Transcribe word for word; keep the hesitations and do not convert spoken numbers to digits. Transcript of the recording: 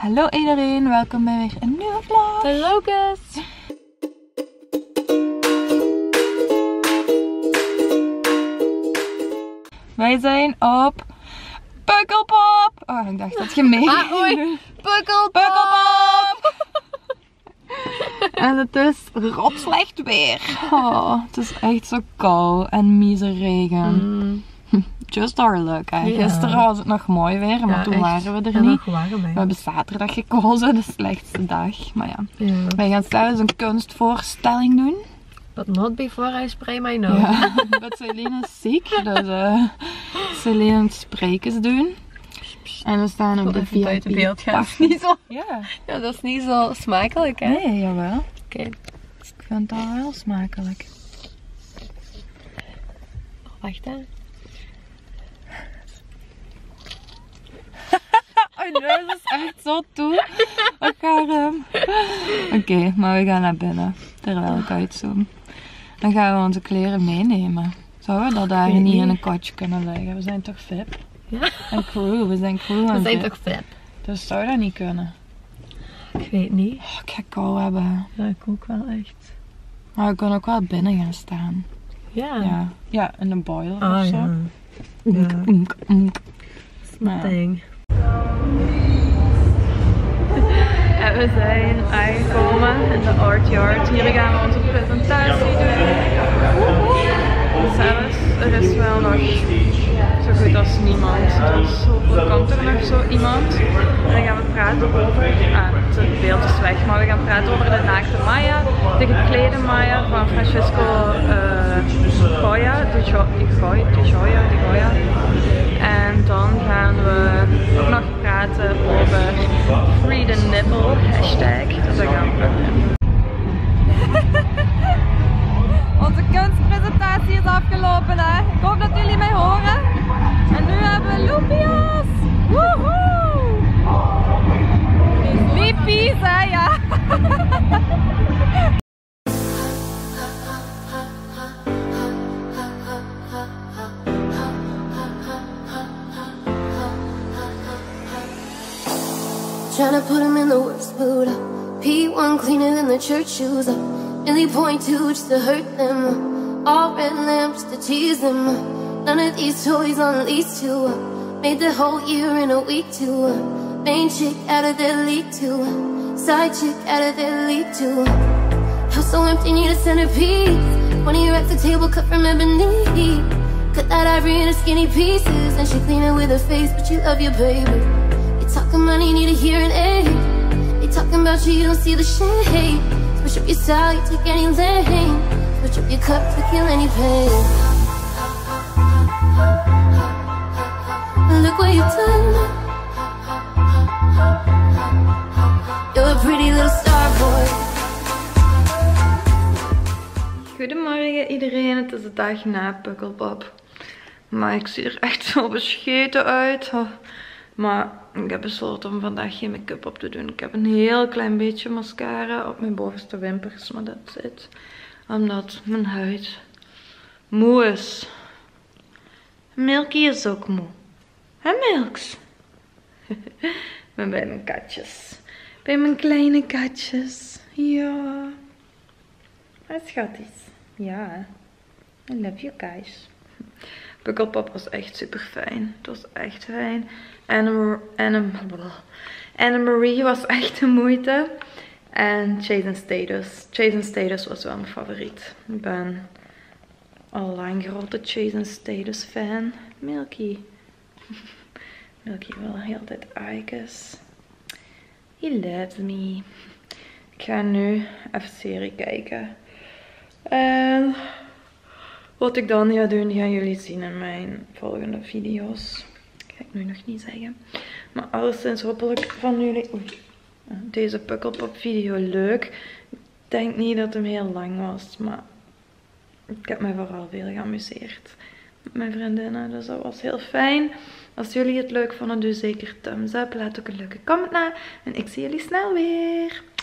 Hallo iedereen, welkom bij weer een nieuwe vlog. Hallo guys. Wij zijn op Pukkelpop. Oh, ik dacht dat je mee. Ah, oei. Pukkelpop. Pukkelpop. En het is rot slecht weer. Oh, het is echt zo koud en mieze regen. Mm. Just our luck. Hè. Gisteren ja. was het nog mooi weer, maar ja, toen echt. waren we er en niet. Waren we hebben zaterdag gekozen, de slechtste dag. Maar ja, ja. wij gaan thuis een kunstvoorstelling doen. But not before I spray my nose. Ja, but Celine is ziek, dus uh, Celine moet sprekers doen. En we staan op de V I P. Uit de beeld gaan. Dat is niet zo, ja. Ja, dat is niet zo smakelijk, hè? Nee, jawel. Okay. Ik vind dat wel smakelijk. Oh, wacht hè. Mijn neus is echt zo toe. Um... Oké, okay, maar we gaan naar binnen. Terwijl ik uitzoom. Dan gaan we onze kleren meenemen. Zouden we dat daar niet in een kotje kunnen leggen? We zijn toch V I P? Ja. En crew, we zijn crew. We zijn toch V I P? Dus zou dat niet kunnen? Ik weet niet. Oh, ik ga kou hebben. Ja, ik ook wel echt. Maar we kunnen ook wel binnen gaan staan. Ja. Ja, ja in een boiler ah, of zo. Ja. Oenk, oenk, oenk. Dat ding. En we zijn aangekomen in de Art Yard. Hier gaan we onze presentatie doen. Zelfs, er is wel nog zo goed als niemand. Dus hopelijk komt er nog zo iemand. En dan gaan we praten over, ah, het beeld is weg, maar we gaan praten over de naakte Maya. De geklede Maya van Francesco uh, Goya, de Goya, de Goya, de Goya. En dan gaan we ook nog praten over Free the Nipple hashtag. Dus daar gaan we nog. Onze kunstpresentatie is afgelopen, hè. Ik hoop dat jullie mij horen. En nu hebben we loepia's. Woehoe! Liepies, hè, ja. Trying to put him in the worst mood. P one cleaner than the church shoes. Really point two just to hurt them. All red lamps to tease them. None of these toys on lease two. Made the whole year in a week two. Main chick out of their league two. Side chick out of their league two. House so empty, need a centerpiece. twenty racks a table cut from ebony. Cut that ivory into skinny pieces. And she clean it with her face, but you love your baby. Talking money, need a hearing aid. They talking about you, you don't see the shade. Switch up your style, you take any lane. Switch up your cup to kill any pain. Look what you've done. You're a pretty little star boy. Goedemorgen iedereen, het is de dag na Pukkelpop. Maar ik zie er echt zo bescheten uit. Maar ik heb besloten om vandaag geen make-up op te doen. Ik heb een heel klein beetje mascara op mijn bovenste wimpers. Maar dat zit omdat mijn huid moe is. Milky is ook moe. Hè Milks? Ik ben bij mijn katjes. Bij mijn kleine katjes. Ja. Hè schatties? Ja. I love you guys. Pukkelpop was echt super fijn. Het was echt fijn. Anne, anne, anne Marie was echt de moeite. En Chase Status. Chase Status was wel mijn favoriet. Ik ben al lang grote Chase Status fan. Milky. Milky wil heel dit eikes. He loves me. Ik ga nu even serie kijken. En wat ik dan ga doen, gaan jullie zien in mijn volgende video's. Ga ik nu nog niet zeggen. Maar alleszins hopelijk van jullie oei, deze Pukkelpop video leuk. Ik denk niet dat hem heel lang was, maar ik heb me vooral veel geamuseerd met mijn vriendinnen. Dus dat was heel fijn. Als jullie het leuk vonden, doe zeker thumbs up. Laat ook een leuke comment na. En ik zie jullie snel weer.